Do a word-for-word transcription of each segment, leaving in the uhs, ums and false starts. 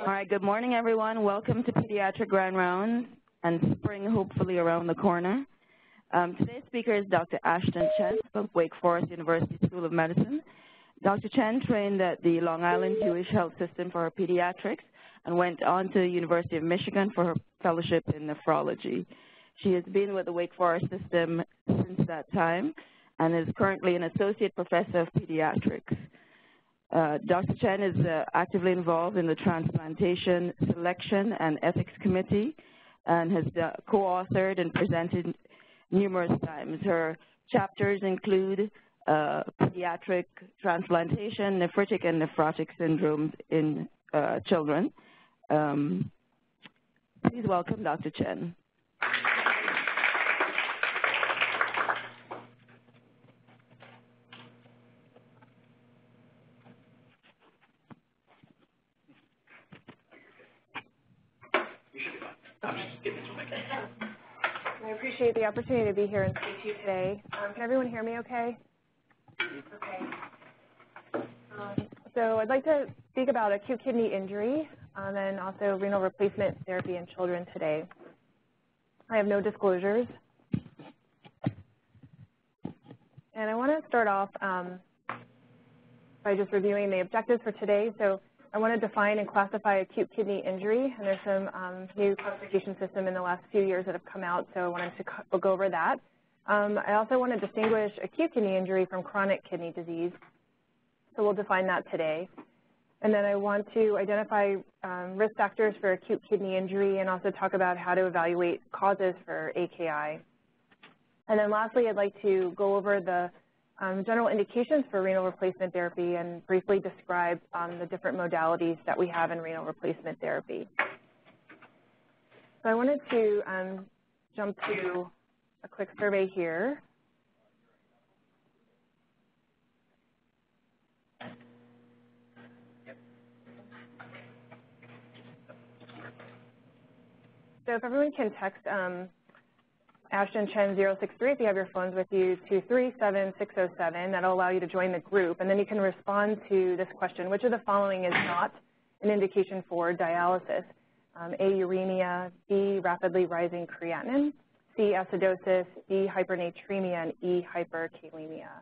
All right, good morning, everyone. Welcome to Pediatric Grand Rounds, and spring hopefully around the corner. Um, today's speaker is Doctor Ashton Chen of Wake Forest University School of Medicine. Doctor Chen trained at the Long Island Jewish Health System for her pediatrics and went on to the University of Michigan for her fellowship in nephrology. She has been with the Wake Forest System since that time and is currently an associate professor of pediatrics. Uh, Doctor Chen is uh, actively involved in the Transplantation Selection and Ethics Committee and has uh, co-authored and presented numerous times. Her chapters include uh, pediatric transplantation, nephritic and nephrotic syndromes in uh, children. Um, please welcome Doctor Chen. Appreciate the opportunity to be here and speak to you today. Um, can everyone hear me okay? Okay. Um, so I'd like to speak about acute kidney injury um, and also renal replacement therapy in children today. I have no disclosures. And I want to start off um, by just reviewing the objectives for today. So I want to define and classify acute kidney injury, and there's some um, new classification system in the last few years that have come out, so I wanted to go over that. Um, I also want to distinguish acute kidney injury from chronic kidney disease, so we'll define that today. And then I want to identify um, risk factors for acute kidney injury and also talk about how to evaluate causes for A K I. And then lastly, I'd like to go over the Um, general indications for renal replacement therapy and briefly describe um, the different modalities that we have in renal replacement therapy. So I wanted to um, jump to a quick survey here. So if everyone can text um, Ashton Chen zero six three, if you have your phones with you, to three seven six zero seven. That'll allow you to join the group. And then you can respond to this question: which of the following is not an indication for dialysis? Um, A, uremia, B, rapidly rising creatinine, C, acidosis, D, hypernatremia, and E, hyperkalemia.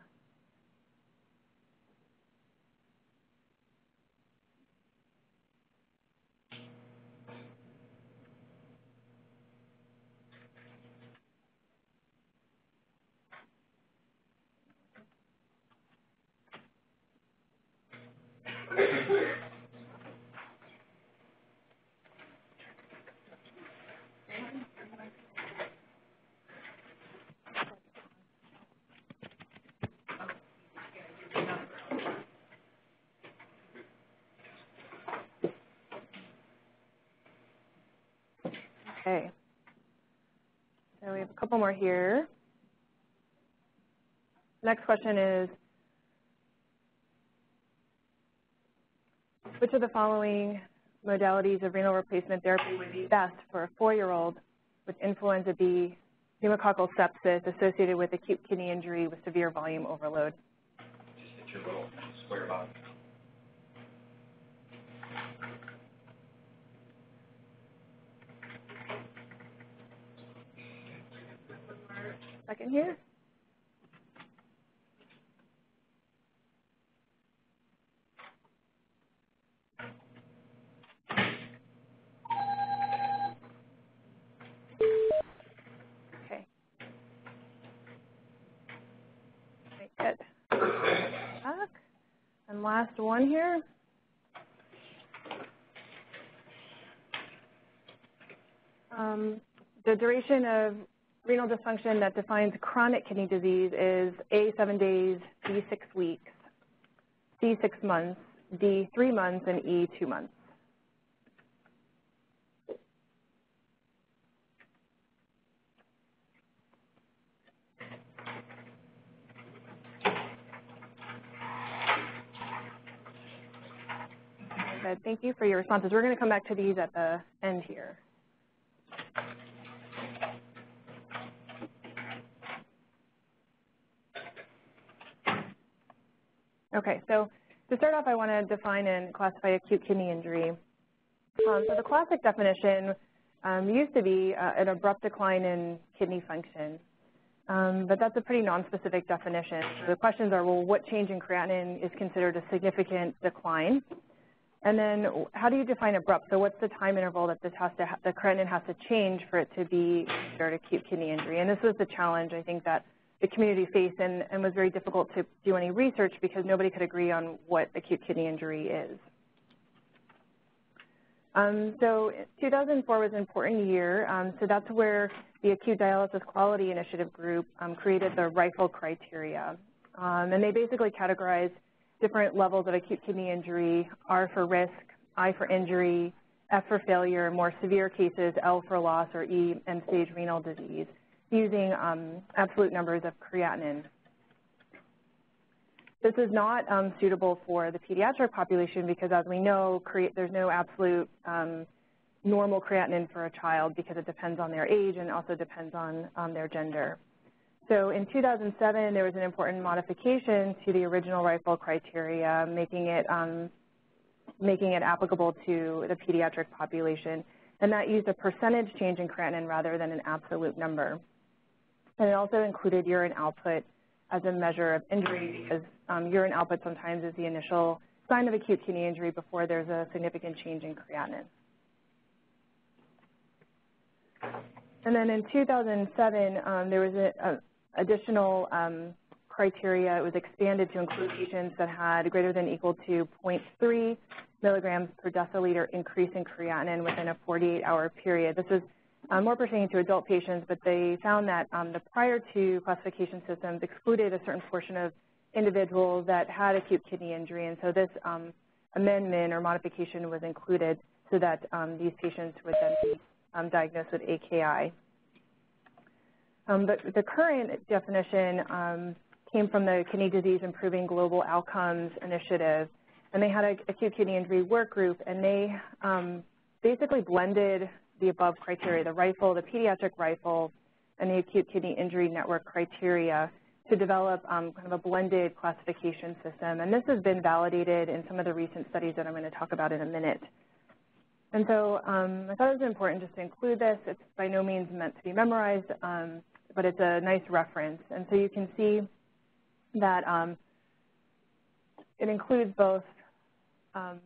Okay, so we have a couple more here. Next question is, which of the following modalities of renal replacement therapy would be best for a four-year-old with influenza B, pneumococcal sepsis associated with acute kidney injury with severe volume overload? Just hit your little square box. Second here. Okay. Right, good. Back. And last one here. Um, the duration of renal dysfunction that defines chronic kidney disease is A, seven days, B, six weeks, C, six months, D, three months, and E, two months. Good. Thank you for your responses. We're going to come back to these at the end here. Okay, so to start off, I want to define and classify acute kidney injury. Um, so the classic definition um, used to be uh, an abrupt decline in kidney function, um, but that's a pretty nonspecific definition. So the questions are, well, what change in creatinine is considered a significant decline? And then how do you define abrupt? So what's the time interval that this has to ha the creatinine has to change for it to be considered acute kidney injury? And this was the challenge, I think, that the community faced and, and was very difficult to do any research because nobody could agree on what acute kidney injury is. Um, so two thousand four was an important year. Um, so that's where the Acute Dialysis Quality Initiative group um, created the RIFLE criteria. Um, and they basically categorized different levels of acute kidney injury: R for risk, I for injury, F for failure, more severe cases, L for loss, or E, end-stage renal disease, using um, absolute numbers of creatinine. This is not um, suitable for the pediatric population because, as we know, cre there's no absolute um, normal creatinine for a child because it depends on their age and also depends on um, their gender. So in two thousand seven, there was an important modification to the original RIFLE criteria, making it, um, making it applicable to the pediatric population, and that used a percentage change in creatinine rather than an absolute number. And it also included urine output as a measure of injury because um, urine output sometimes is the initial sign of acute kidney injury before there's a significant change in creatinine. And then in two thousand seven, um, there was an additional um, criteria. It was expanded to include patients that had greater than equal to zero point three milligrams per deciliter increase in creatinine within a forty-eight hour period. This is uh, more pertaining to adult patients, but they found that um, the prior two classification systems excluded a certain portion of individuals that had acute kidney injury, and so this um, amendment or modification was included so that um, these patients would then be um, diagnosed with A K I. Um, but the current definition um, came from the Kidney Disease Improving Global Outcomes Initiative, and they had an acute kidney injury work group, and they um, basically blended the above criteria, the RIFLE, the pediatric RIFLE, and the acute kidney injury network criteria to develop um, kind of a blended classification system. And this has been validated in some of the recent studies that I'm going to talk about in a minute. And so um, I thought it was important just to include this. It's by no means meant to be memorized, um, but it's a nice reference. And so you can see that um, it includes both um,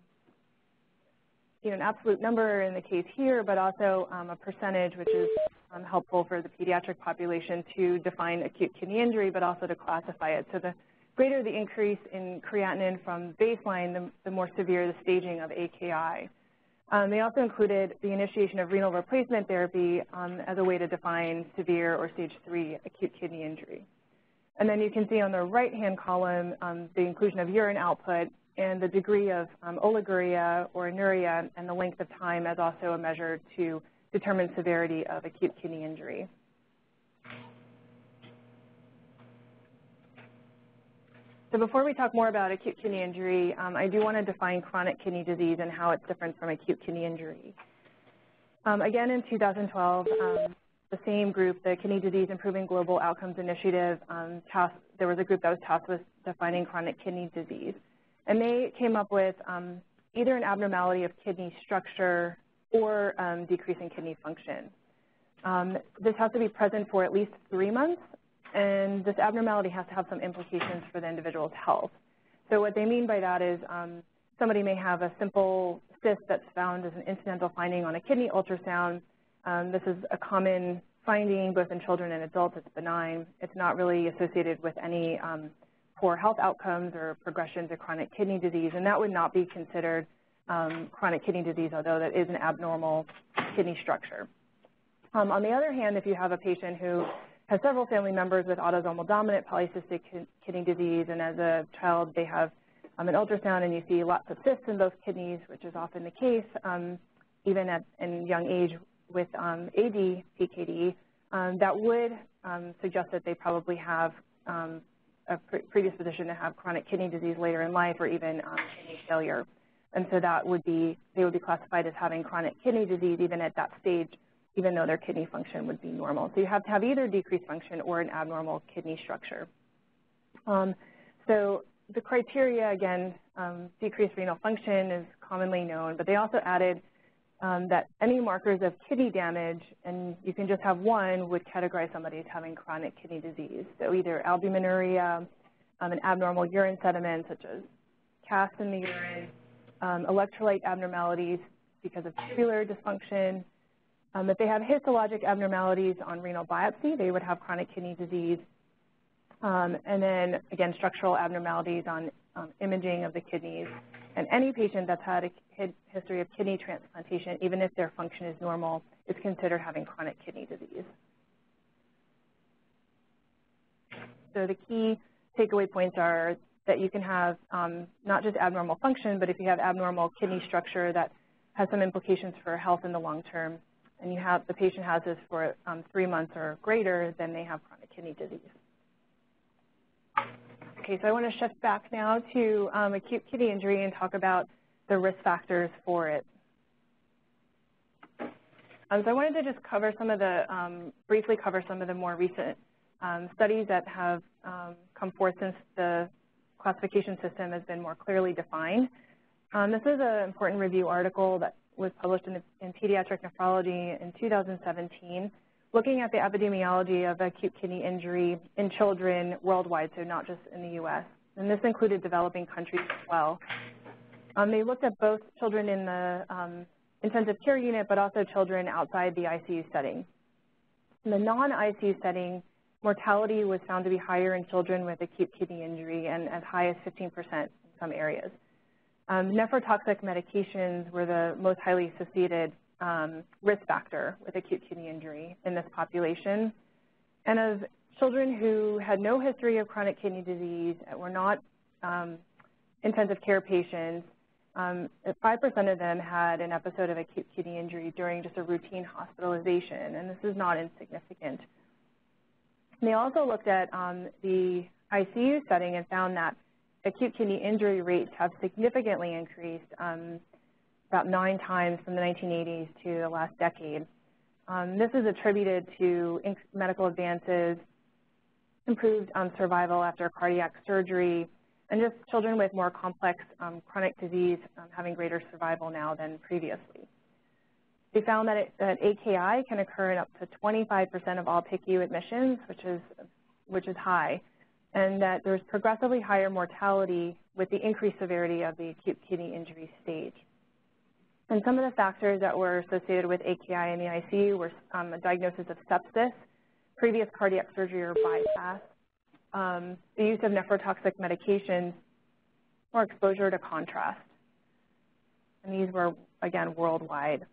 you know, an absolute number in the case here, but also um, a percentage, which is um, helpful for the pediatric population to define acute kidney injury, but also to classify it. So the greater the increase in creatinine from baseline, the, the more severe the staging of A K I. Um, they also included the initiation of renal replacement therapy um, as a way to define severe or stage three acute kidney injury. And then you can see on the right-hand column um, the inclusion of urine output and the degree of um, oliguria or anuria and the length of time as also a measure to determine severity of acute kidney injury. So before we talk more about acute kidney injury, um, I do want to define chronic kidney disease and how it's different from acute kidney injury. Um, again, in two thousand twelve, um, the same group, the Kidney Disease Improving Global Outcomes Initiative, um, tasked, there was a group that was tasked with defining chronic kidney disease. And they came up with um, either an abnormality of kidney structure or um, decreasing kidney function. Um, this has to be present for at least three months, and this abnormality has to have some implications for the individual's health. So what they mean by that is um, somebody may have a simple cyst that's found as an incidental finding on a kidney ultrasound. Um, this is a common finding both in children and adults. It's benign. It's not really associated with any um, poor health outcomes or progression to chronic kidney disease, and that would not be considered um, chronic kidney disease, although that is an abnormal kidney structure. Um, on the other hand, if you have a patient who has several family members with autosomal dominant polycystic kidney disease, and as a child they have um, an ultrasound and you see lots of cysts in both kidneys, which is often the case, um, even at in young age, with um, A D P K D, um, that would um, suggest that they probably have um, a pre predisposition to have chronic kidney disease later in life or even um, kidney failure. And so that would be, they would be classified as having chronic kidney disease even at that stage, even though their kidney function would be normal. So you have to have either decreased function or an abnormal kidney structure. Um, so the criteria, again, um, decreased renal function is commonly known, but they also added um, that any markers of kidney damage, and you can just have one, would categorize somebody as having chronic kidney disease. So either albuminuria, um, an abnormal urine sediment, such as casts in the urine, um, electrolyte abnormalities because of tubular dysfunction. Um, if they have histologic abnormalities on renal biopsy, they would have chronic kidney disease. Um, and then, again, structural abnormalities on um, imaging of the kidneys. And any patient that's had a kid history of kidney transplantation, even if their function is normal, is considered having chronic kidney disease. So the key takeaway points are that you can have um, not just abnormal function, but if you have abnormal kidney structure that has some implications for health in the long term, and you have the patient has this for um, three months or greater, then they have chronic kidney disease. Okay, so I want to shift back now to um, acute kidney injury and talk about the risk factors for it. Um, so I wanted to just cover some of the, um, briefly cover some of the more recent um, studies that have um, come forth since the classification system has been more clearly defined. Um, this is an important review article that was published in, the, in Pediatric Nephrology in two thousand seventeen, looking at the epidemiology of acute kidney injury in children worldwide, so not just in the U S. And this included developing countries as well. Um, they looked at both children in the um, intensive care unit, but also children outside the I C U setting. In the non I C U setting, mortality was found to be higher in children with acute kidney injury and as high as fifteen percent in some areas. Um, nephrotoxic medications were the most highly associated um, risk factor with acute kidney injury in this population. And of children who had no history of chronic kidney disease and were not um, intensive care patients, um, five percent of them had an episode of acute kidney injury during just a routine hospitalization, and this is not insignificant. And they also looked at um, the I C U setting and found that acute kidney injury rates have significantly increased, um, about nine times from the nineteen eighties to the last decade. Um, this is attributed to medical advances, improved um, survival after cardiac surgery, and just children with more complex um, chronic disease um, having greater survival now than previously. They found that, it, that A K I can occur in up to twenty-five percent of all P I C U admissions, which is, which is high, and that there's progressively higher mortality with the increased severity of the acute kidney injury stage. And some of the factors that were associated with A K I in the I C U were um, a diagnosis of sepsis, previous cardiac surgery or bypass, um, the use of nephrotoxic medications, or exposure to contrast. And these were, again, worldwide.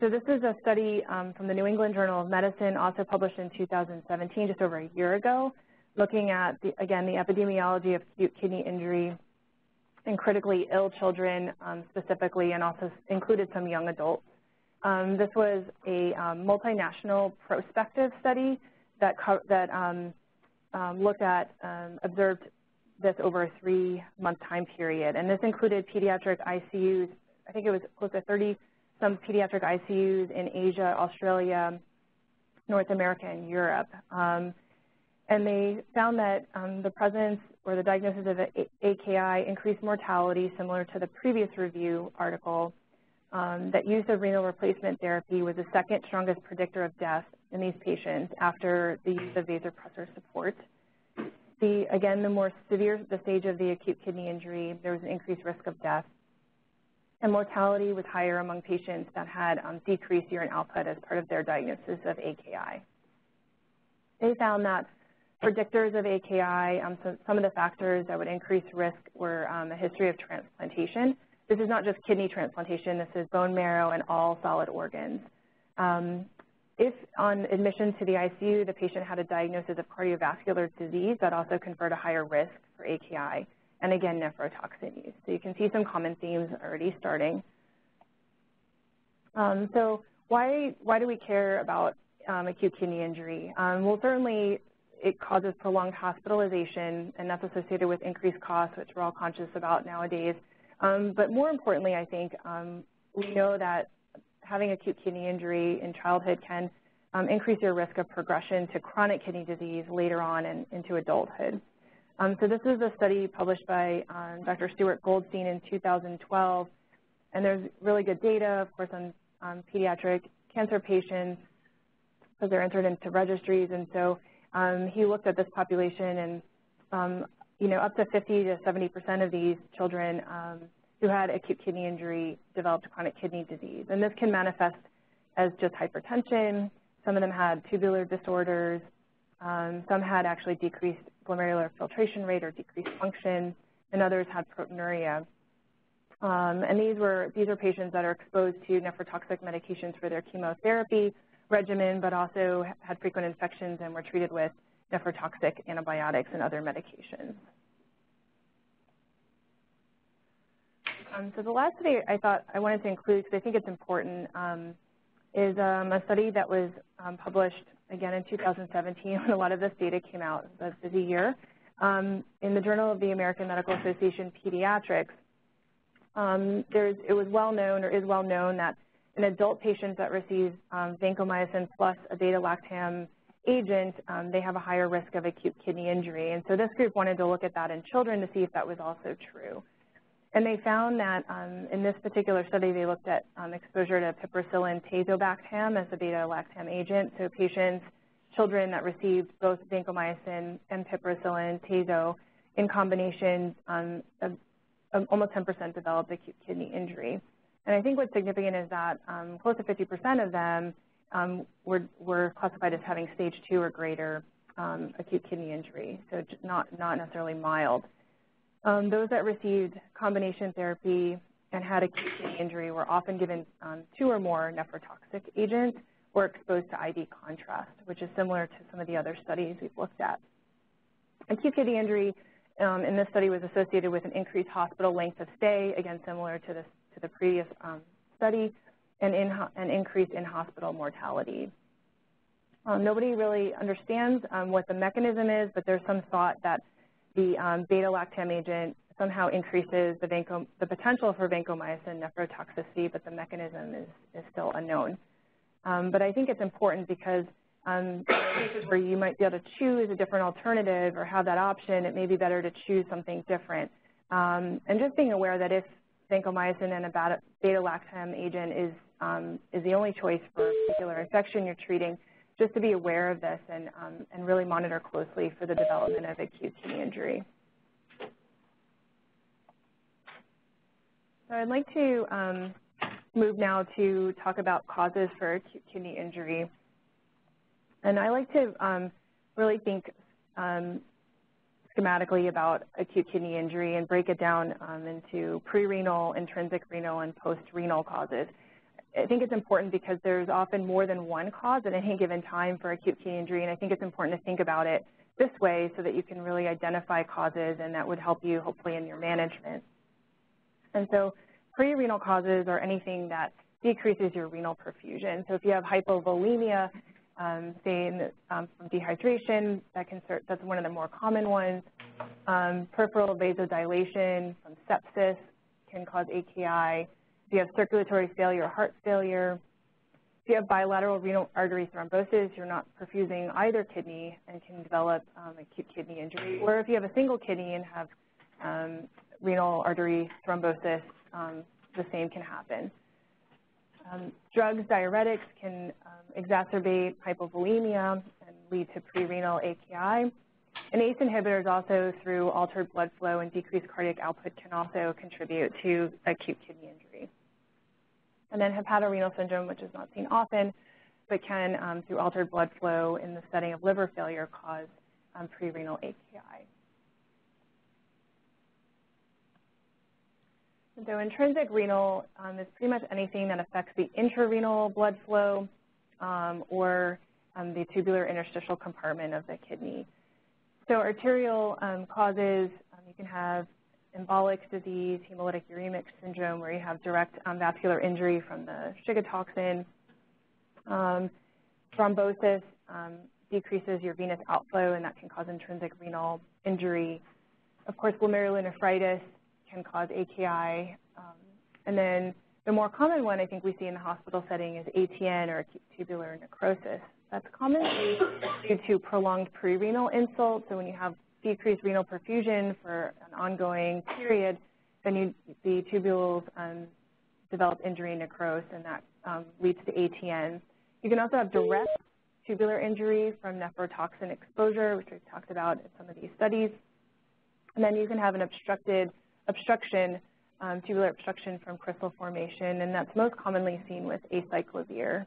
So this is a study um, from the New England Journal of Medicine, also published in two thousand seventeen, just over a year ago, looking at, the, again, the epidemiology of acute kidney injury in critically ill children um, specifically, and also included some young adults. Um, this was a um, multinational prospective study that, co that um, um, looked at, um, observed this over a three-month time period. And this included pediatric I C Us, I think it was close to thirty some pediatric I C Us in Asia, Australia, North America, and Europe. Um, and they found that um, the presence or the diagnosis of A K I increased mortality, similar to the previous review article, um, that use of renal replacement therapy was the second strongest predictor of death in these patients after the use of vasopressor support. The, again, the more severe the stage of the acute kidney injury, there was an increased risk of death. And mortality was higher among patients that had um, decreased urine output as part of their diagnosis of A K I. They found that predictors of A K I, um, so some of the factors that would increase risk were um, a history of transplantation. This is not just kidney transplantation, this is bone marrow and all solid organs. Um, if on admission to the I C U, the patient had a diagnosis of cardiovascular disease, that also conferred a higher risk for A K I. And again, nephrotoxin use. So you can see some common themes already starting. Um, so why, why do we care about um, acute kidney injury? Um, well, certainly it causes prolonged hospitalization, and that's associated with increased costs, which we're all conscious about nowadays. Um, but more importantly, I think, um, we know that having acute kidney injury in childhood can um, increase your risk of progression to chronic kidney disease later on and into adulthood. Um, so this is a study published by um, Doctor Stuart Goldstein in two thousand twelve And there's really good data, of course, on um, pediatric cancer patients, because they're entered into registries. And so um, he looked at this population, and um, you know, up to fifty to seventy percent of these children um, who had acute kidney injury developed chronic kidney disease. And this can manifest as just hypertension. Some of them had tubular disorders. Um, some had actually decreased glomerular filtration rate or decreased function, and others had proteinuria. Um, and these were these are patients that are exposed to nephrotoxic medications for their chemotherapy regimen, but also had frequent infections and were treated with nephrotoxic antibiotics and other medications. Um, so the last study I thought I wanted to include, because I think it's important, um, is um, a study that was um, published again in two thousand seventeen, when a lot of this data came out. It was a busy year, um, in the Journal of the American Medical Association Pediatrics. Um, there's, it was well known, or is well known, that in adult patients that receive um, vancomycin plus a beta-lactam agent, um, they have a higher risk of acute kidney injury. And so this group wanted to look at that in children to see if that was also true. And they found that um, in this particular study, they looked at um, exposure to piperacillin-tazobactam as a beta-lactam agent. So patients, children that received both vancomycin and piperacillin-tazo in combination, um, of, of almost ten percent developed acute kidney injury. And I think what's significant is that um, close to fifty percent of them um, were, were classified as having stage two or greater um, acute kidney injury, so just not, not necessarily mild. Um, those that received combination therapy and had acute kidney injury were often given um, two or more nephrotoxic agents or exposed to I V contrast, which is similar to some of the other studies we've looked at. Acute kidney injury um, in this study was associated with an increased hospital length of stay, again similar to, this, to the previous um, study, and in, an increase in hospital mortality. Um, nobody really understands um, what the mechanism is, but there's some thought that the um, beta-lactam agent somehow increases the, vancom the potential for vancomycin nephrotoxicity, but the mechanism is, is still unknown. Um, but I think it's important because um, in cases where you might be able to choose a different alternative or have that option, it may be better to choose something different. Um, and just being aware that if vancomycin and a beta-lactam agent is, um, is the only choice for a particular infection you're treating, just to be aware of this and, um, and really monitor closely for the development of acute kidney injury. So I'd like to um, move now to talk about causes for acute kidney injury. And I like to um, really think um, schematically about acute kidney injury and break it down um, into pre-renal, intrinsic renal, and post-renal causes. I think it's important because there's often more than one cause at any given time for acute kidney injury, and I think it's important to think about it this way so that you can really identify causes, and that would help you hopefully in your management. And so pre-renal causes are anything that decreases your renal perfusion. So if you have hypovolemia, um, say in the, um, from dehydration, that can start, that's one of the more common ones. Um, peripheral vasodilation from sepsis can cause A K I. If you have circulatory failure or heart failure, if you have bilateral renal artery thrombosis, you're not perfusing either kidney and can develop um, acute kidney injury. Or if you have a single kidney and have um, renal artery thrombosis, um, the same can happen. Um, drugs, diuretics can um, exacerbate hypovolemia and lead to pre-renal A K I. And A C E inhibitors also, through altered blood flow and decreased cardiac output, can also contribute to acute kidney injury. And then hepatorenal syndrome, which is not seen often, but can, um, through altered blood flow in the setting of liver failure, cause um, pre-renal A K I. And so intrinsic renal um, is pretty much anything that affects the intrarenal blood flow um, or um, the tubular interstitial compartment of the kidney. So arterial um, causes, um, you can have embolic disease, hemolytic uremic syndrome, where you have direct um, vascular injury from the shigatoxin. Um, thrombosis um, decreases your venous outflow, and that can cause intrinsic renal injury. Of course, glomerulonephritis can cause A K I. Um, and then the more common one I think we see in the hospital setting is A T N, or acute tubular necrosis. That's commonly due to prolonged pre-renal insult. So when you have decreased renal perfusion for an ongoing period, then you, the tubules um, develop injury and necrosis, and that um, leads to A T N. You can also have direct tubular injury from nephrotoxin exposure, which we've talked about in some of these studies. And then you can have an obstructed obstruction, um, tubular obstruction from crystal formation, and that's most commonly seen with acyclovir.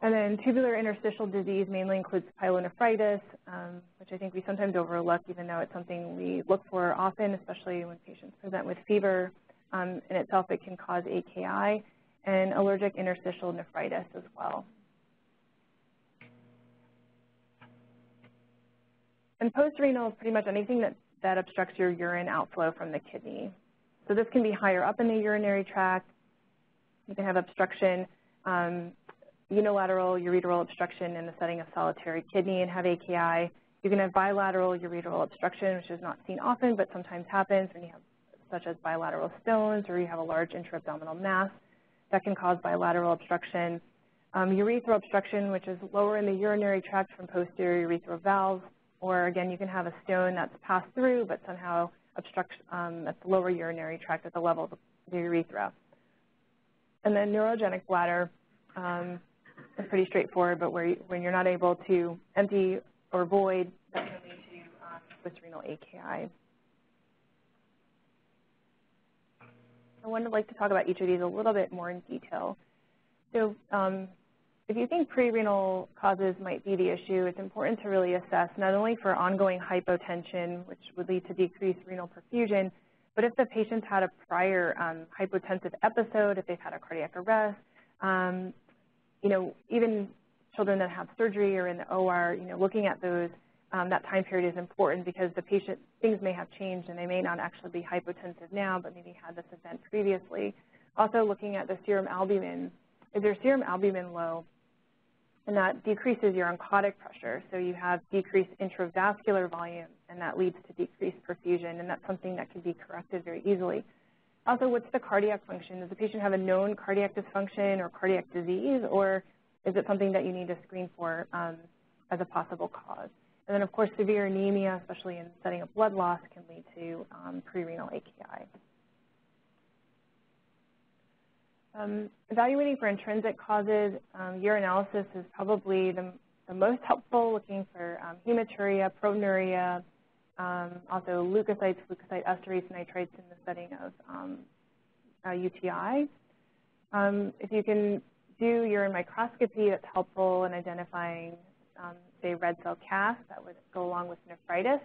And then tubular interstitial disease mainly includes pyelonephritis, um, which I think we sometimes overlook, even though it's something we look for often, especially when patients present with fever. Um, in itself, it can cause A K I, and allergic interstitial nephritis as well. And post-renal is pretty much anything that, that obstructs your urine outflow from the kidney. So this can be higher up in the urinary tract. You can have obstruction, um, unilateral ureteral obstruction in the setting of solitary kidney and have A K I. You can have bilateral ureteral obstruction, which is not seen often but sometimes happens when you have such as bilateral stones or you have a large intra-abdominal mass that can cause bilateral obstruction. Um, urethral obstruction, which is lower in the urinary tract from posterior urethral valves, or again, you can have a stone that's passed through but somehow obstructs um, at the lower urinary tract at the level of the urethra. And then neurogenic bladder, um, it's pretty straightforward, but where you, when you're not able to empty or void, that can lead to um, postrenal A K I. I would like to talk about each of these a little bit more in detail. So um, if you think pre-renal causes might be the issue, it's important to really assess not only for ongoing hypotension, which would lead to decreased renal perfusion, but if the patient's had a prior um, hypotensive episode, if they've had a cardiac arrest, um, you know, even children that have surgery or in the O R, you know, looking at those, um, that time period is important because the patient, things may have changed and they may not actually be hypotensive now, but maybe had this event previously. Also looking at the serum albumin. Is their serum albumin low? And that decreases your oncotic pressure. So you have decreased intravascular volume, and that leads to decreased perfusion, and that's something that can be corrected very easily. Also, what's the cardiac function? Does the patient have a known cardiac dysfunction or cardiac disease, or is it something that you need to screen for um, as a possible cause? And then, of course, severe anemia, especially in the setting of blood loss, can lead to um, pre-renal A K I. Um, evaluating for intrinsic causes, um, urinalysis is probably the, the most helpful, looking for um, hematuria, proteinuria, Um, also leukocytes, leukocyte esterase, nitrites in the setting of um, uh, U T I. Um, if you can do urine microscopy, that's helpful in identifying, um, say, red cell casts that would go along with nephritis,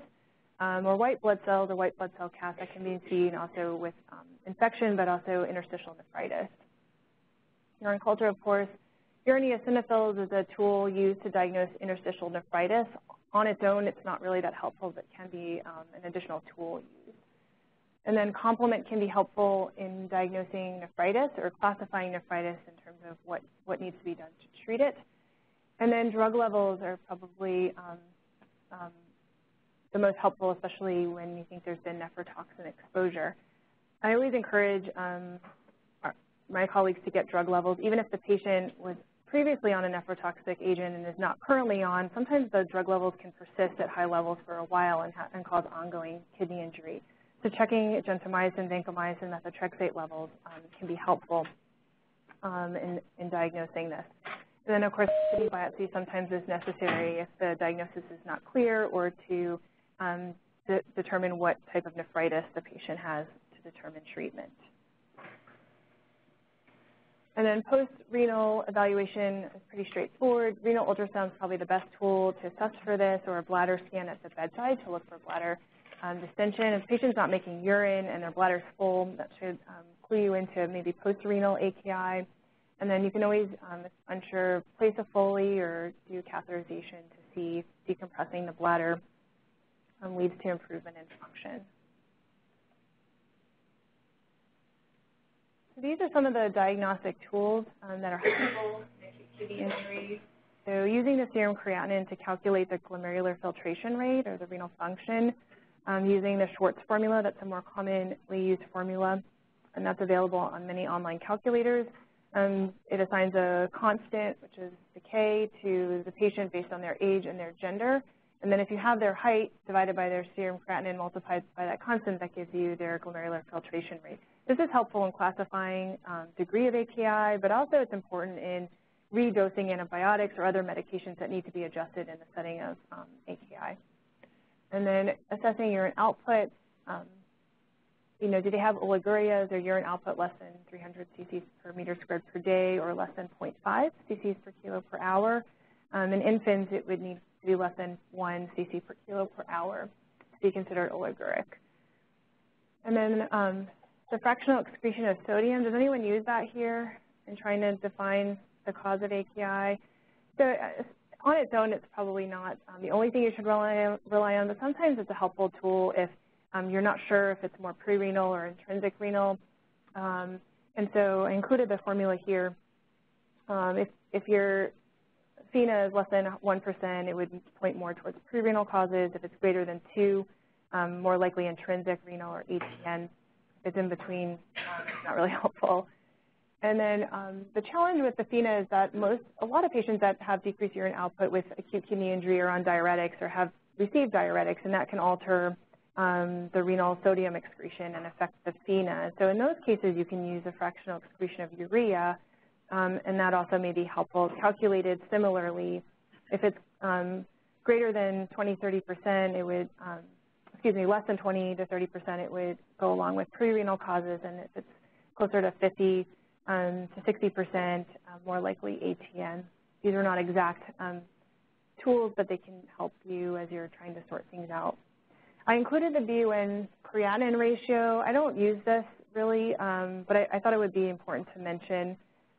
um, or white blood cells or white blood cell casts that can be seen also with um, infection, but also interstitial nephritis. Urine culture, of course. Urine eosinophils is a tool used to diagnose interstitial nephritis. On its own, it's not really that helpful, but can be um, an additional tool used. And then complement can be helpful in diagnosing nephritis or classifying nephritis in terms of what, what needs to be done to treat it. And then drug levels are probably um, um, the most helpful, especially when you think there's been nephrotoxin exposure. I always encourage um, our, my colleagues to get drug levels, even if the patient was previously on a nephrotoxic agent and is not currently on, sometimes the drug levels can persist at high levels for a while and, ha and cause ongoing kidney injury. So checking gentamicin, vancomycin, methotrexate levels um, can be helpful um, in, in diagnosing this. And then, of course, kidney biopsy sometimes is necessary if the diagnosis is not clear or to um, de determine what type of nephritis the patient has to determine treatment. And then post-renal evaluation is pretty straightforward. Renal ultrasound is probably the best tool to assess for this, or a bladder scan at the bedside to look for bladder um, distension. If the patient's not making urine and their bladder's full, that should um, clue you into maybe post-renal A K I. And then you can always, um, if unsure, place a Foley or do catheterization to see if decompressing the bladder um, leads to improvement in function. So these are some of the diagnostic tools um, that are helpful in acute kidney injury. So using the serum creatinine to calculate the glomerular filtration rate or the renal function, um, using the Schwartz formula, that's a more commonly used formula, and that's available on many online calculators. Um, it assigns a constant, which is the K, to the patient based on their age and their gender. And then if you have their height divided by their serum creatinine multiplied by that constant, that gives you their glomerular filtration rate. This is helpful in classifying um, degree of A K I, but also it's important in redosing antibiotics or other medications that need to be adjusted in the setting of um, A K I. And then assessing urine output. Um, you know, do they have oliguria? Is their urine output less than three hundred c c per meter squared per day or less than zero point five c c per kilo per hour? Um, in infants, it would need to be less than one c c per kilo per hour to be considered oliguric. And then um, the fractional excretion of sodium, does anyone use that here in trying to define the cause of A K I? So uh, on its own, it's probably not um, the only thing you should rely on, rely on, but sometimes it's a helpful tool if um, you're not sure if it's more pre-renal or intrinsic renal. Um, and so I included the formula here. Um, if, if your FeNA is less than one percent, it would point more towards pre-renal causes. If it's greater than two, um, more likely intrinsic renal or H E N. If it's in between, um, it's not really helpful. And then um, the challenge with the FeNA is that most, a lot of patients that have decreased urine output with acute kidney injury are on diuretics or have received diuretics, and that can alter um, the renal sodium excretion and affect the FeNA. So in those cases, you can use a fractional excretion of urea, um, and that also may be helpful. Calculated similarly, if it's um, greater than twenty, thirty percent, it would, um, excuse me, less than twenty to thirty percent, it would go along with pre-renal causes, and if it's closer to fifty, Um, to sixty percent, uh, more likely A T N. These are not exact um, tools, but they can help you as you're trying to sort things out. I included the B U N creatinine ratio. I don't use this really, um, but I, I thought it would be important to mention.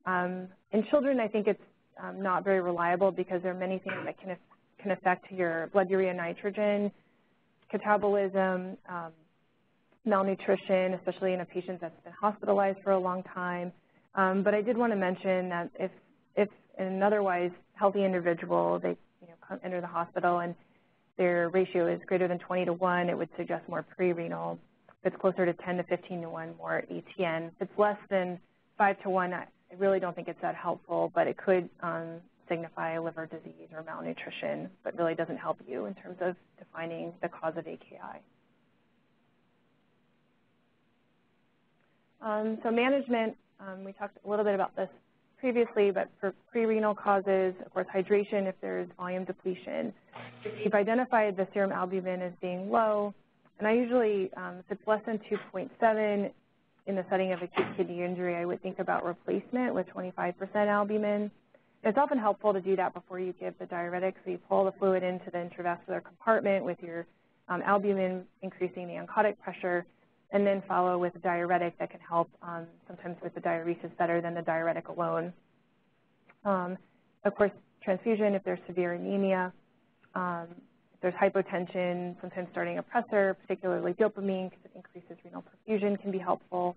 Um, in children, I think it's um, not very reliable because there are many things that can, can affect your blood urea nitrogen, catabolism, um, malnutrition, especially in a patient that's been hospitalized for a long time. Um, but I did want to mention that if, if an otherwise healthy individual, they you know, come enter the hospital and their ratio is greater than twenty to one, it would suggest more pre-renal. If it's closer to ten to fifteen to one, more A T N. If it's less than five to one, I really don't think it's that helpful, but it could um, signify liver disease or malnutrition, but really doesn't help you in terms of defining the cause of A K I. Um, so management. Um, we talked a little bit about this previously, but for pre-renal causes, of course, hydration if there's volume depletion. If you've identified the serum albumin as being low, and I usually, um, if it's less than two point seven in the setting of acute kidney injury, I would think about replacement with twenty-five percent albumin. It's often helpful to do that before you give the diuretic, so you pull the fluid into the intravascular compartment with your um, albumin increasing the oncotic pressure, and then follow with a diuretic that can help um, sometimes with the diuresis better than the diuretic alone. Um, of course, transfusion if there's severe anemia. Um, if there's hypotension, sometimes starting a pressor, particularly dopamine, because it increases renal perfusion, can be helpful.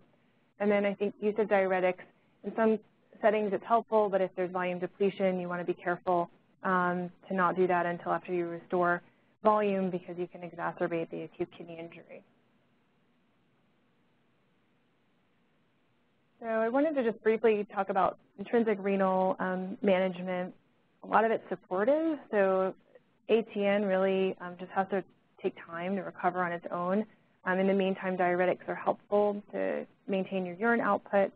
And then I think use of diuretics. In some settings it's helpful, but if there's volume depletion, you want to be careful um, to not do that until after you restore volume because you can exacerbate the acute kidney injury. So I wanted to just briefly talk about intrinsic renal um, management. A lot of it's supportive, so A T N really um, just has to take time to recover on its own. Um, in the meantime, diuretics are helpful to maintain your urine output.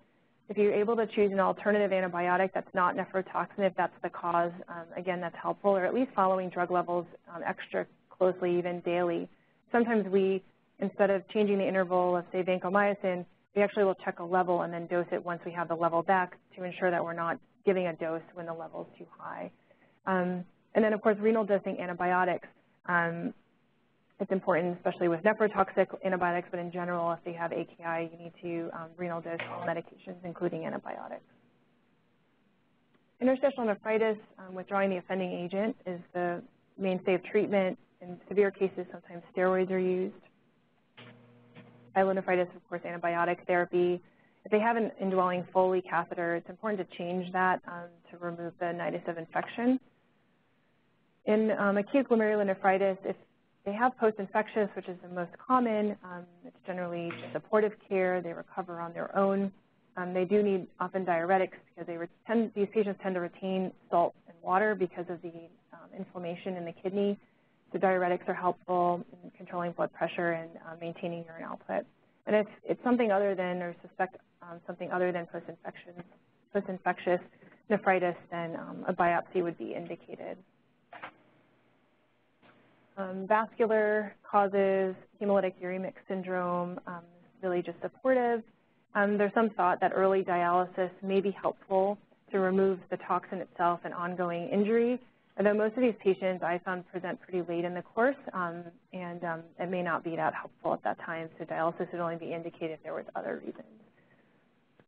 If you're able to choose an alternative antibiotic that's not nephrotoxin, if that's the cause, um, again, that's helpful, or at least following drug levels um, extra closely, even daily. Sometimes we, instead of changing the interval of, say, vancomycin, we actually will check a level and then dose it once we have the level back to ensure that we're not giving a dose when the level is too high. Um, and then, of course, renal dosing antibiotics. Um, it's important, especially with nephrotoxic antibiotics, but in general, if they have A K I, you need to um, renal dose all medications, including antibiotics. Interstitial nephritis, um, withdrawing the offending agent, is the mainstay of treatment. In severe cases, sometimes steroids are used. Pyelonephritis, of course, antibiotic therapy. If they have an indwelling Foley catheter, it's important to change that um, to remove the nidus of infection. In um, acute glomerulonephritis, if they have post-infectious, which is the most common, um, it's generally supportive care. They recover on their own. Um, they do need often diuretics because they tend, these patients tend to retain salt and water because of the um, inflammation in the kidney. So diuretics are helpful in controlling blood pressure and uh, maintaining urine output. And if it's something other than, or suspect um, something other than post-infection, post-infectious nephritis, then um, a biopsy would be indicated. Um, vascular causes, hemolytic uremic syndrome, um, really just supportive. Um, there's some thought that early dialysis may be helpful to remove the toxin itself and ongoing injury, although most of these patients I found present pretty late in the course, um, and um, it may not be that helpful at that time, so dialysis would only be indicated if there was other reasons.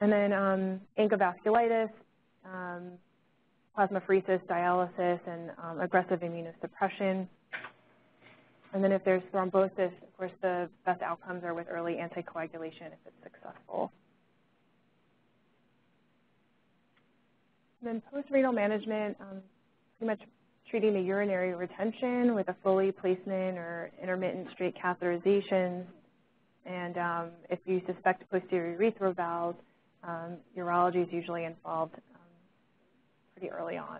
And then um, ANCA vasculitis, um, plasmapheresis, dialysis, and um, aggressive immunosuppression. And then if there's thrombosis, of course, the best outcomes are with early anticoagulation if it's successful. And then post-renal management, um, pretty much treating the urinary retention with a Foley placement or intermittent straight catheterizations. And um, if you suspect posterior urethral valves, um, urology is usually involved um, pretty early on.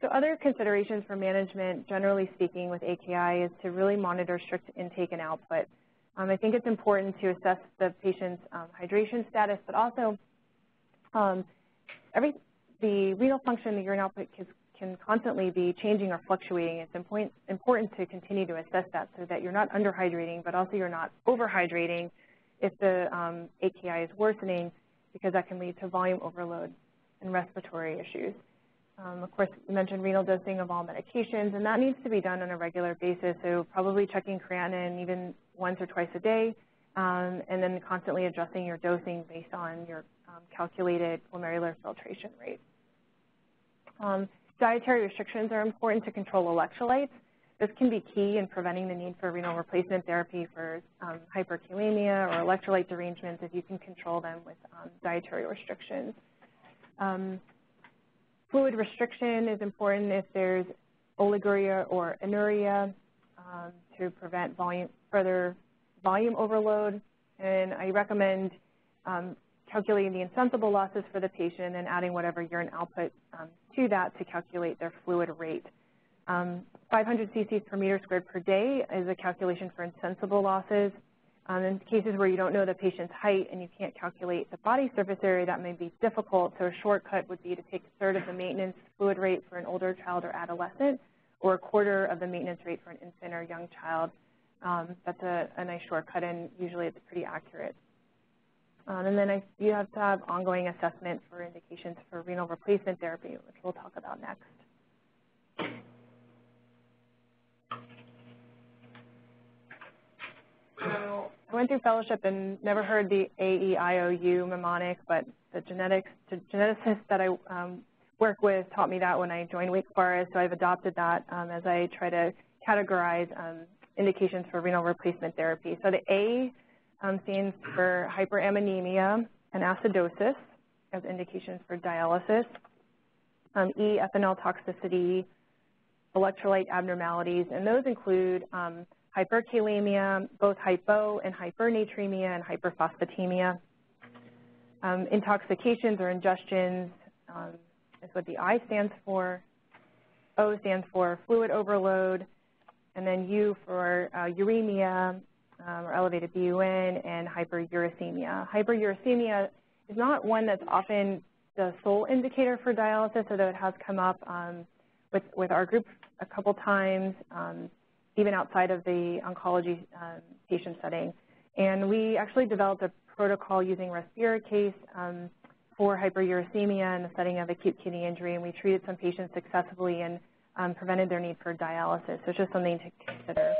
So other considerations for management, generally speaking, with A K I is to really monitor strict intake and output. Um, I think it's important to assess the patient's um, hydration status, but also um, every, the renal function, the urine output can, can constantly be changing or fluctuating. It's important, important to continue to assess that so that you're not underhydrating, but also you're not overhydrating if the um, A K I is worsening, because that can lead to volume overload and respiratory issues. Um, of course, you mentioned renal dosing of all medications, and that needs to be done on a regular basis, so probably checking creatinine even once or twice a day, um, and then constantly adjusting your dosing based on your um, calculated glomerular filtration rate. Um, dietary restrictions are important to control electrolytes. This can be key in preventing the need for renal replacement therapy for um, hyperkalemia or electrolyte derangements if you can control them with um, dietary restrictions. Um, Fluid restriction is important if there's oliguria or anuria um, to prevent volume, further volume overload. And I recommend um, calculating the insensible losses for the patient and adding whatever urine output um, to that to calculate their fluid rate. Um, five hundred c c per meter squared per day is a calculation for insensible losses. Um, in cases where you don't know the patient's height and you can't calculate the body surface area, that may be difficult, so a shortcut would be to take a third of the maintenance fluid rate for an older child or adolescent, or a quarter of the maintenance rate for an infant or young child. Um, that's a, a nice shortcut, and usually it's pretty accurate. Um, and then I, you have to have ongoing assessment for indications for renal replacement therapy, which we'll talk about next. So I went through fellowship and never heard the A E I O U mnemonic, but the genetics, the geneticist that I um, work with taught me that when I joined Wake Forest, so I've adopted that um, as I try to categorize um, indications for renal replacement therapy. So the A um, stands for hyperammonemia and acidosis as indications for dialysis. Um, E, ethanol toxicity, electrolyte abnormalities, and those include um, hyperkalemia, both hypo and hypernatremia, and hyperphosphatemia. Um, intoxications or ingestions um, is what the I stands for. O stands for fluid overload, and then U for uh, uremia um, or elevated B U N, and hyperuricemia. Hyperuricemia is not one that's often the sole indicator for dialysis, although it has come up um, with, with our group a couple times, Um, even outside of the oncology um, patient setting. And we actually developed a protocol using respiricase um, for hyperuricemia in the setting of acute kidney injury, and we treated some patients successfully and um, prevented their need for dialysis. So it's just something to consider.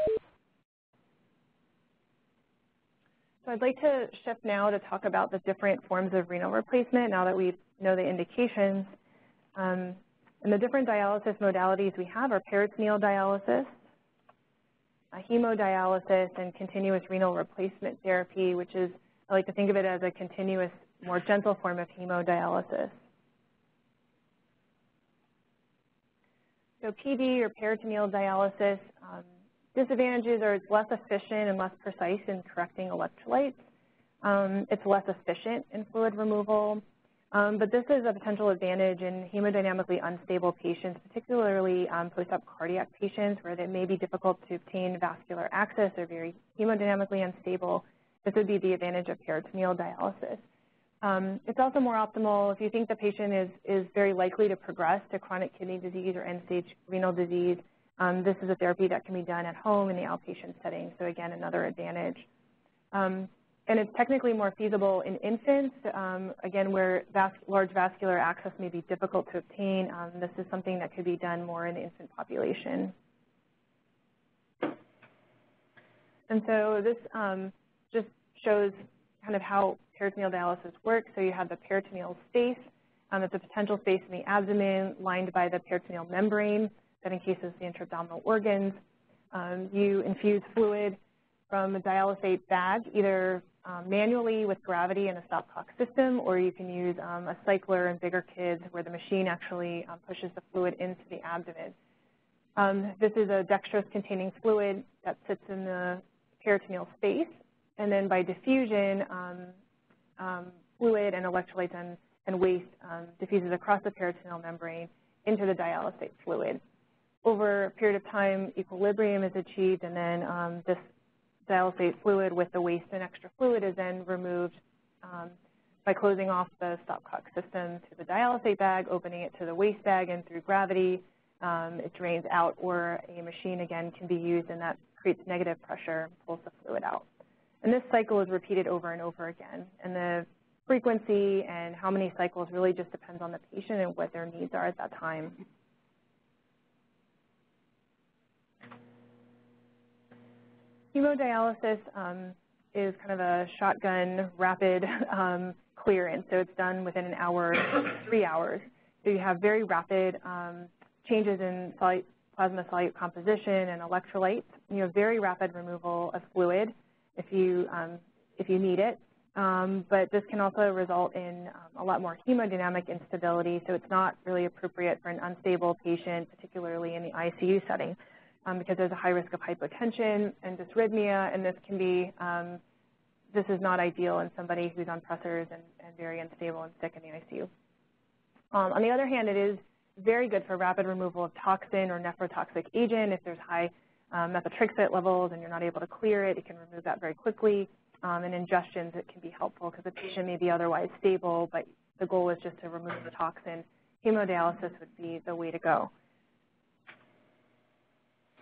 So I'd like to shift now to talk about the different forms of renal replacement now that we know the indications. Um, and the different dialysis modalities we have are peritoneal dialysis, hemodialysis, and continuous renal replacement therapy, which is, I like to think of it as a continuous, more gentle form of hemodialysis. So P D, or peritoneal dialysis, um, disadvantages are it's less efficient and less precise in correcting electrolytes. Um, it's less efficient in fluid removal. Um, but this is a potential advantage in hemodynamically unstable patients, particularly um, post-op cardiac patients where it may be difficult to obtain vascular access or very hemodynamically unstable. This would be the advantage of peritoneal dialysis. Um, it's also more optimal if you think the patient is, is very likely to progress to chronic kidney disease or end-stage renal disease. Um, this is a therapy that can be done at home in the outpatient setting, so again, another advantage. Um, and it's technically more feasible in infants, um, again, where vas large vascular access may be difficult to obtain. Um, this is something that could be done more in the infant population. And so this um, just shows kind of how peritoneal dialysis works. So you have the peritoneal space. Um, it's a potential space in the abdomen lined by the peritoneal membrane that encases the intra-abdominal organs. Um, you infuse fluid from a dialysate bag, either um, manually with gravity in a stopcock system, or you can use um, a cycler in bigger kids where the machine actually um, pushes the fluid into the abdomen. Um, this is a dextrose-containing fluid that sits in the peritoneal space, and then by diffusion, um, um, fluid and electrolytes and, and waste um, diffuses across the peritoneal membrane into the dialysate fluid. Over a period of time, equilibrium is achieved, and then um, this dialysate fluid with the waste and extra fluid is then removed um, by closing off the stopcock system to the dialysate bag, opening it to the waste bag, and through gravity, um, it drains out, or a machine, again, can be used, and that creates negative pressure and pulls the fluid out. And this cycle is repeated over and over again. And the frequency and how many cycles really just depends on the patient and what their needs are at that time. Hemodialysis um, is kind of a shotgun rapid um, clearance, so it's done within an hour, three hours. So you have very rapid um, changes in solute, plasma solute composition and electrolytes. You have very rapid removal of fluid if you, um, if you need it, um, but this can also result in um, a lot more hemodynamic instability, so it's not really appropriate for an unstable patient, particularly in the I C U setting. Um, because there's a high risk of hypotension and dysrhythmia, and this can be, um, this is not ideal in somebody who's on pressors and, and very unstable and sick in the I C U. Um, on the other hand, it is very good for rapid removal of toxin or nephrotoxic agent. If there's high um, methotrexate levels and you're not able to clear it, it can remove that very quickly. Um, and ingestions, it can be helpful because the patient may be otherwise stable, but the goal is just to remove the toxin. Hemodialysis would be the way to go.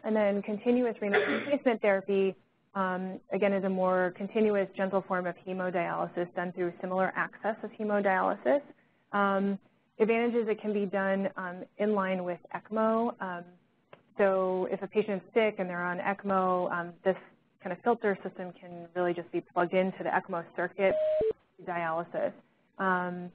And then continuous renal replacement therapy, um, again, is a more continuous, gentle form of hemodialysis done through similar access of hemodialysis. Um, advantages, it can be done um, in line with ECMO. Um, so if a patient's sick and they're on ECMO, um, this kind of filter system can really just be plugged into the ECMO circuit dialysis. Um,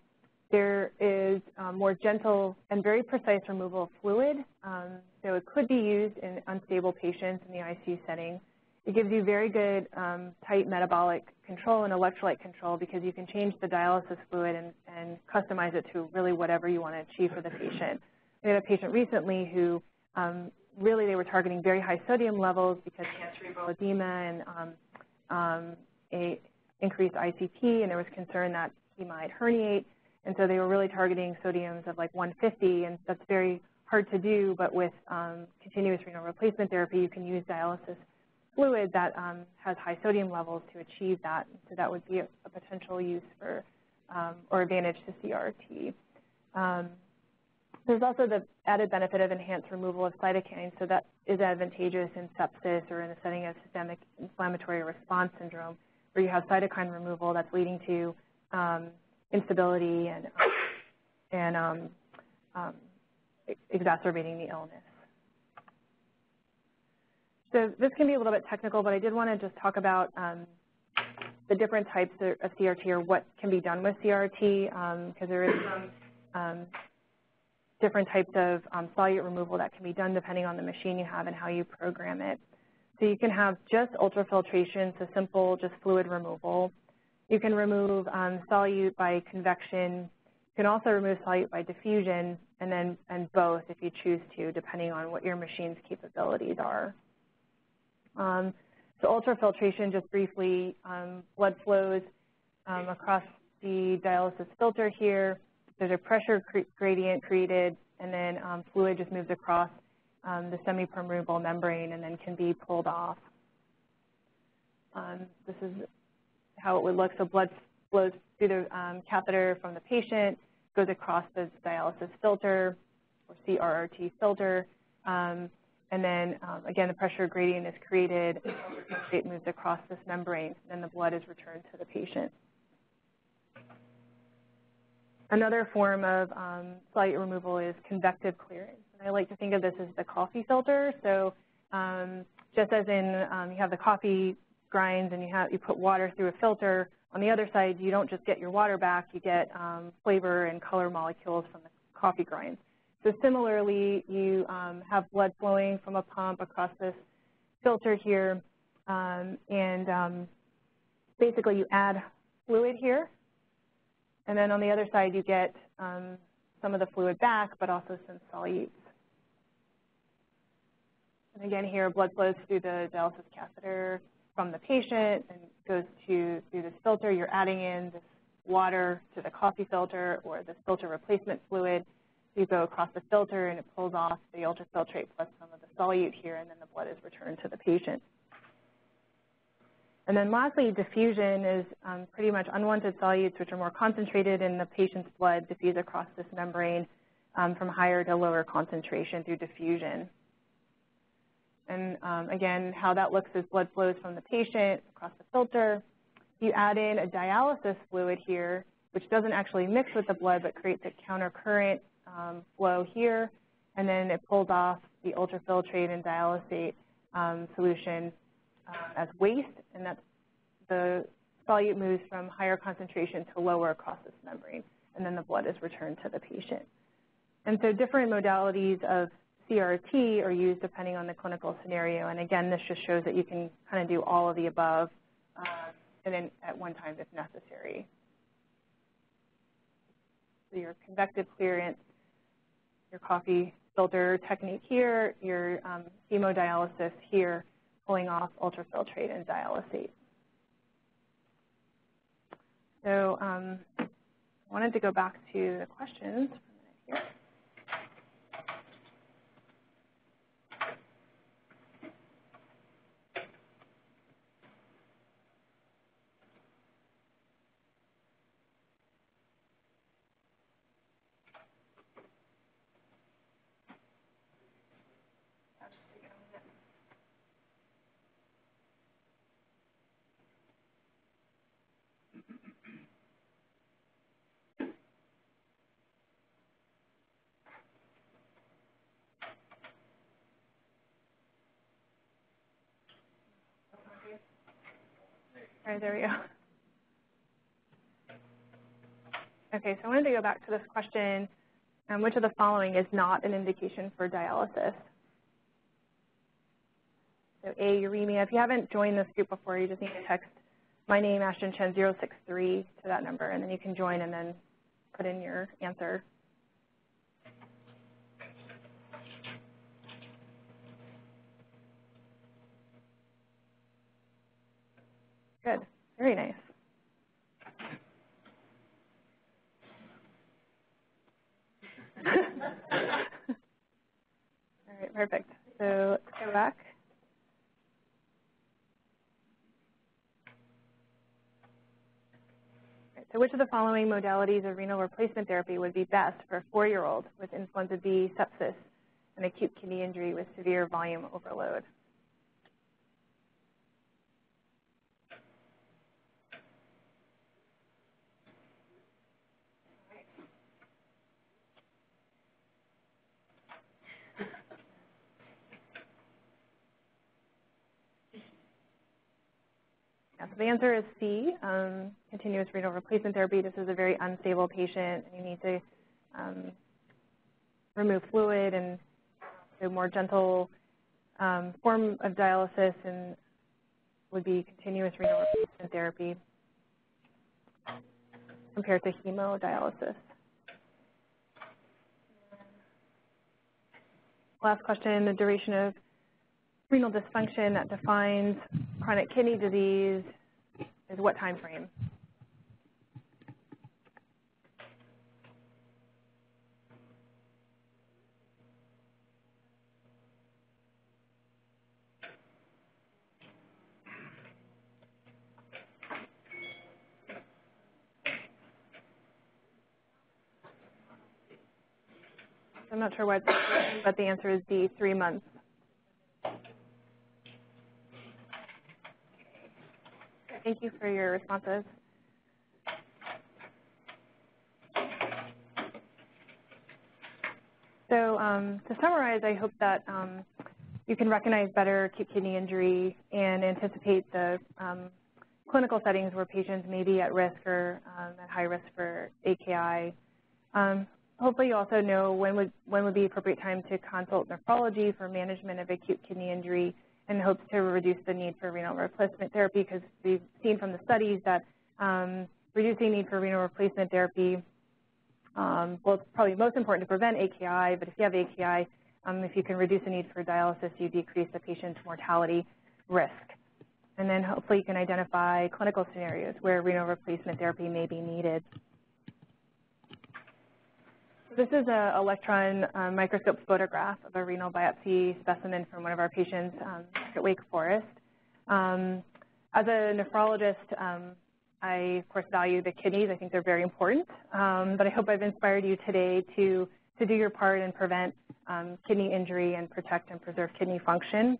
There is um, more gentle and very precise removal of fluid, um, so it could be used in unstable patients in the I C U setting. It gives you very good um, tight metabolic control and electrolyte control because you can change the dialysis fluid and, and customize it to really whatever you want to achieve for the patient. We had a patient recently who um, really they were targeting very high sodium levels because he had cerebral edema and um, um, a increased I C T, and there was concern that he might herniate. And so they were really targeting sodiums of like one fifty, and that's very hard to do, but with um, continuous renal replacement therapy, you can use dialysis fluid that um, has high sodium levels to achieve that. So that would be a, a potential use for um, or advantage to C R T. Um, there's also the added benefit of enhanced removal of cytokines, so that is advantageous in sepsis or in the setting of systemic inflammatory response syndrome, where you have cytokine removal that's leading to um, instability and, and um, um, exacerbating the illness. So this can be a little bit technical, but I did want to just talk about um, the different types of C R T or what can be done with C R T, because um, there is some um, different types of um, solute removal that can be done depending on the machine you have and how you program it. So you can have just ultrafiltration, so simple, just fluid removal. You can remove um, solute by convection. You can also remove solute by diffusion, and then and both if you choose to, depending on what your machine's capabilities are. Um, so ultrafiltration, just briefly, um, blood flows um, across the dialysis filter here. there's a pressure cre gradient created, and then um, fluid just moves across um, the semipermeable membrane and then can be pulled off. Um, this is how it would look. So blood flows through the um, catheter from the patient, goes across the dialysis filter or C R R T filter, um, and then um, again the pressure gradient is created. It moves across this membrane, and the blood is returned to the patient. Another form of um, solute removal is convective clearance. And I like to think of this as the coffee filter. So um, just as in um, you have the coffee grinds and you, have, you put water through a filter, on the other side you don't just get your water back, you get um, flavor and color molecules from the coffee grinds. So similarly, you um, have blood flowing from a pump across this filter here, um, and um, basically you add fluid here. And then on the other side, you get um, some of the fluid back, but also some solutes. And again, here, blood flows through the dialysis catheter from the patient and goes to through this filter. You're adding in this water to the coffee filter or this filter replacement fluid. You go across the filter, and it pulls off the ultrafiltrate plus some of the solute here, and then the blood is returned to the patient. And then lastly, diffusion is um, pretty much unwanted solutes, which are more concentrated in the patient's blood, diffuse across this membrane um, from higher to lower concentration through diffusion. And um, again, how that looks is blood flows from the patient across the filter. You add in a dialysis fluid here, which doesn't actually mix with the blood, but creates a countercurrent um, flow here. And then it pulls off the ultrafiltrate and dialysate um, solution Uh, as waste, and that's the solute moves from higher concentration to lower across this membrane, and then the blood is returned to the patient. And so different modalities of C R T are used depending on the clinical scenario, and again, this just shows that you can kind of do all of the above uh, and then at one time if necessary. So your convective clearance, your coffee filter technique here, your um, hemodialysis here, pulling off ultrafiltrate and dialysate. So um, I wanted to go back to the questions for a minute here. All right, there we go. Okay, so I wanted to go back to this question, um, which of the following is not an indication for dialysis? So A, uremia. If you haven't joined this group before, you just need to text my name, Ashton Chen zero six three, to that number, and then you can join and then put in your answer. Good. Very nice. All right, perfect. So let's go back. Right, so which of the following modalities of renal replacement therapy would be best for a four-year-old with influenza B, sepsis, and acute kidney injury with severe volume overload? The answer is C, um, continuous renal replacement therapy. This is a very unstable patient, and you need to um, remove fluid and do a more gentle um, form of dialysis, and would be continuous renal replacement therapy compared to hemodialysis. Last question, the duration of renal dysfunction that defines chronic kidney disease is what time frame? I'm not sure why, but the answer is D, three months. Thank you for your responses. So um, to summarize, I hope that um, you can recognize better acute kidney injury and anticipate the um, clinical settings where patients may be at risk or um, at high risk for A K I. Um, hopefully you also know when would, when would be appropriate time to consult nephrology for management of acute kidney injury in hopes to reduce the need for renal replacement therapy, because we've seen from the studies that um, reducing need for renal replacement therapy, um, well, it's probably most important to prevent A K I, but if you have A K I, um, if you can reduce the need for dialysis, you decrease the patient's mortality risk. And then hopefully you can identify clinical scenarios where renal replacement therapy may be needed. This is an electron um, microscope photograph of a renal biopsy specimen from one of our patients um, at Wake Forest. Um, as a nephrologist, um, I, of course, value the kidneys. I think they're very important. Um, but I hope I've inspired you today to, to do your part and prevent um, kidney injury and protect and preserve kidney function.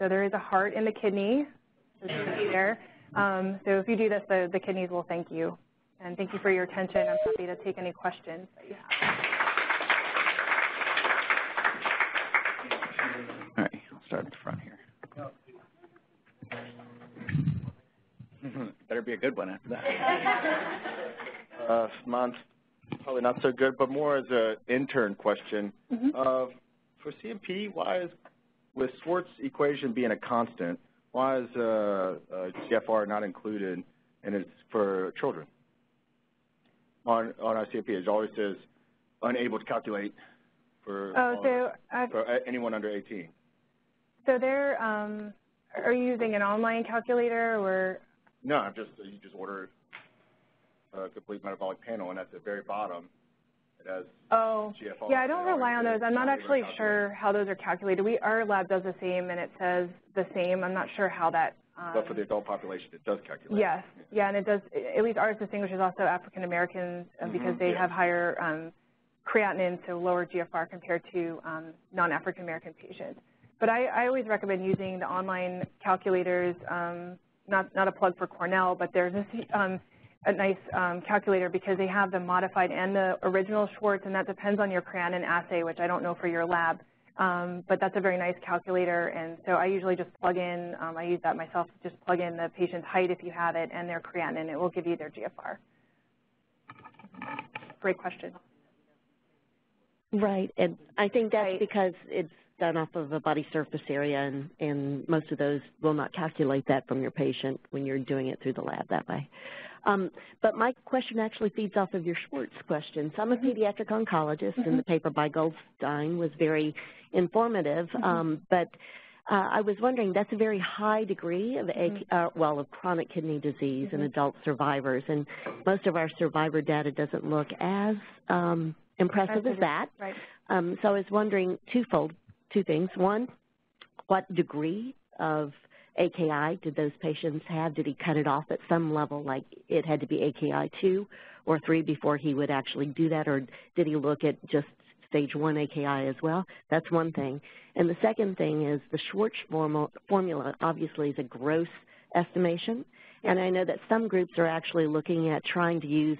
So there is a heart in the kidney. There. Um, so if you do this, the, the kidneys will thank you. And thank you for your attention. I'm happy to take any questions that you have. All right, I'll start at the front here. Better be a good one after that. uh, mine's probably not so good, but more as an intern question. Mm-hmm. uh, for C M P, why is, with Schwartz equation being a constant, why is uh, uh, G F R not included, and it's for children? On, on our C M P, it always says unable to calculate for, oh, so all, for anyone under eighteen. So there, um, are you using an online calculator or? No, I'm just you just order a complete metabolic panel, and at the very bottom, it has oh, G F R. Yeah, I don't rely on those. I'm not actually sure how those are calculated. We our lab does the same, and it says the same. I'm not sure how that. Um, but for the adult population, it does calculate. Yes, yeah, yeah and it does. At least ours distinguishes also African Americans uh, because mm-hmm, they yeah. have higher um, creatinine, so lower G F R compared to um, non-African American patients. But I, I always recommend using the online calculators. Um, not not a plug for Cornell, but there's a, um, a nice um, calculator because they have the modified and the original Schwartz, and that depends on your creatinine assay, which I don't know for your lab. Um, but that's a very nice calculator, and so I usually just plug in, um, I use that myself, just plug in the patient's height if you have it and their creatinine, and it will give you their G F R. Great question. Right, and I think that's right. Because it's done off of a body surface area, and, and most of those will not calculate that from your patient when you're doing it through the lab that way. Um, but my question actually feeds off of your Schwartz question. So I'm a pediatric oncologist, mm-hmm. and the paper by Goldstein was very informative. Mm-hmm. um, but uh, I was wondering, that's a very high degree of, mm-hmm. uh, well, of chronic kidney disease mm-hmm. in adult survivors, and most of our survivor data doesn't look as um, impressive as that. Right. Um, so I was wondering twofold, two things. One, what degree of A K I did those patients have? Did he cut it off at some level, like it had to be A K I two or three before he would actually do that, or did he look at just stage one A K I as well? That's one thing. And the second thing is the Schwartz formula obviously is a gross estimation, and I know that some groups are actually looking at trying to use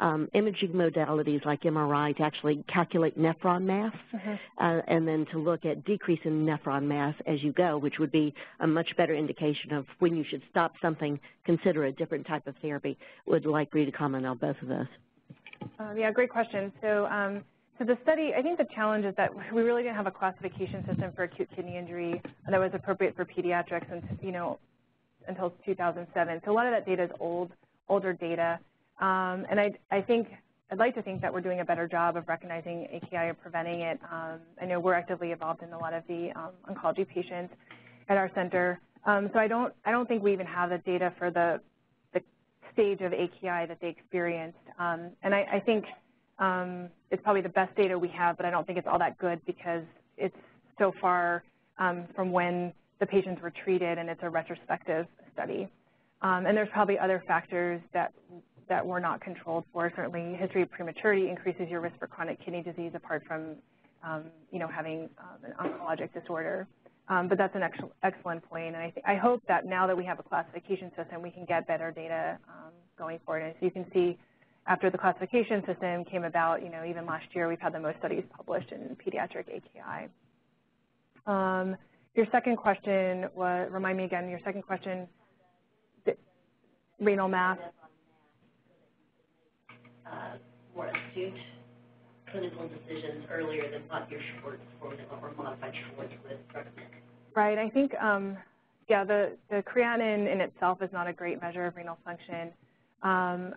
Um, imaging modalities like M R I to actually calculate nephron mass, uh-huh. uh, and then to look at decrease in nephron mass as you go, which would be a much better indication of when you should stop something, consider a different type of therapy. Would like you to comment on both of those. Uh, yeah, great question. So, um, so the study, I think the challenge is that we really didn't have a classification system for acute kidney injury that was appropriate for pediatrics, and you know, until two thousand seven. So a lot of that data is old, older data. Um, and I, I think, I'd like to think that we're doing a better job of recognizing A K I and preventing it. Um, I know we're actively involved in a lot of the um, oncology patients at our center. Um, so I don't, I don't think we even have the data for the, the stage of A K I that they experienced. Um, and I, I think um, it's probably the best data we have, but I don't think it's all that good because it's so far um, from when the patients were treated, and it's a retrospective study. Um, and there's probably other factors that that were not controlled for. Certainly, history of prematurity increases your risk for chronic kidney disease apart from um, you know, having um, an oncologic disorder. Um, but that's an ex excellent point, and I, th I hope that now that we have a classification system, we can get better data um, going forward. And as you can see, after the classification system came about, you know, even last year, we've had the most studies published in pediatric A K I. Um, your second question was, remind me again, your second question, the, renal mass. Uh, more acute clinical decisions earlier than what your Schwartz formula or modified Schwartz would recommend. Right, I think, um, yeah, the, the creatinine in itself is not a great measure of renal function. Um,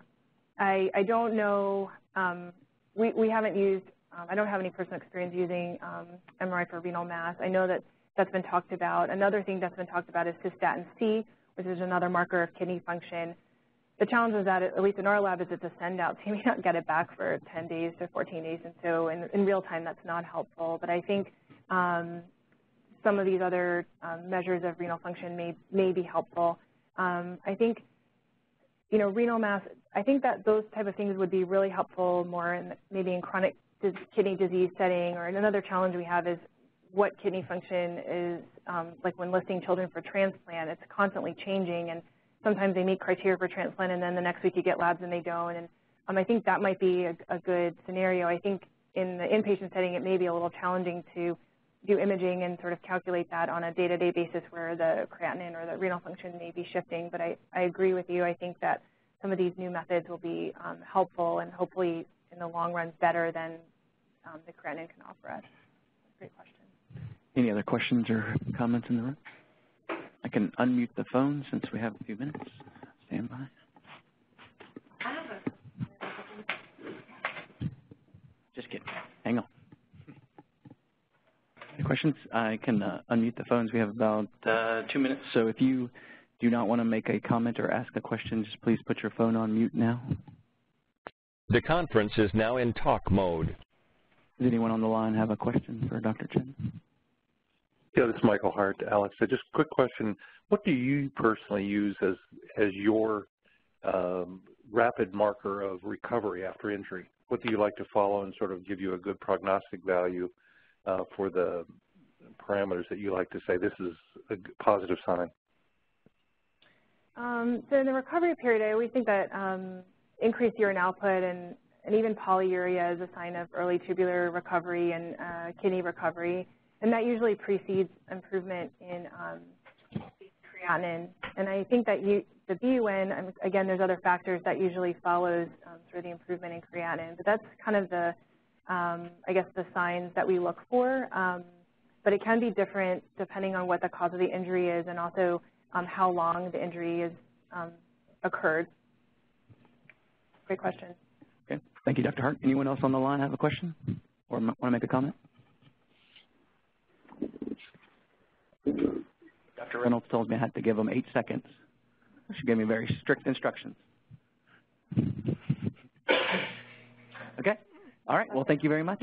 I, I don't know, um, we, we haven't used, um, I don't have any personal experience using um, M R I for renal mass. I know that that's been talked about. Another thing that's been talked about is cystatin C, which is another marker of kidney function. The challenge is that, at least in our lab, is it's a send-out, so you may not get it back for ten days to fourteen days, and so in, in real time, that's not helpful. But I think um, some of these other um, measures of renal function may, may be helpful. Um, I think, you know, renal mass, I think that those type of things would be really helpful more in maybe in chronic dis kidney disease setting, or another challenge we have is what kidney function is, um, like when listing children for transplant, it's constantly changing, and sometimes they meet criteria for transplant, and then the next week you get labs and they don't. And um, I think that might be a, a good scenario. I think in the inpatient setting, it may be a little challenging to do imaging and sort of calculate that on a day-to-day basis where the creatinine or the renal function may be shifting. But I, I agree with you. I think that some of these new methods will be um, helpful and hopefully in the long run better than um, the creatinine can offer us. Great question. Any other questions or comments in the room? I can unmute the phone since we have a few minutes. Stand by. I have a... Just kidding. Hang on. Any questions? I can uh, unmute the phones. We have about uh, two minutes. So if you do not want to make a comment or ask a question, just please put your phone on mute now. The conference is now in talk mode. Does anyone on the line have a question for Doctor Chen? Yeah, this is Michael Hart, Alex. So just a quick question. What do you personally use as, as your um, rapid marker of recovery after injury? What do you like to follow and sort of give you a good prognostic value uh, for the parameters that you like to say this is a positive sign? Um, so in the recovery period, I always think that um, increased urine output and, and even polyuria is a sign of early tubular recovery and uh, kidney recovery. And that usually precedes improvement in um, creatinine. And I think that you, the B U N, again, there's other factors that usually follows um, through the improvement in creatinine. But that's kind of the, um, I guess, the signs that we look for. Um, but it can be different depending on what the cause of the injury is and also um, how long the injury has um, occurred. Great question. Okay. Thank you, Doctor Hart. Anyone else on the line have a question or want to make a comment? Doctor Reynolds told me I had to give them eight seconds. She gave me very strict instructions. Okay. All right. Well, thank you very much.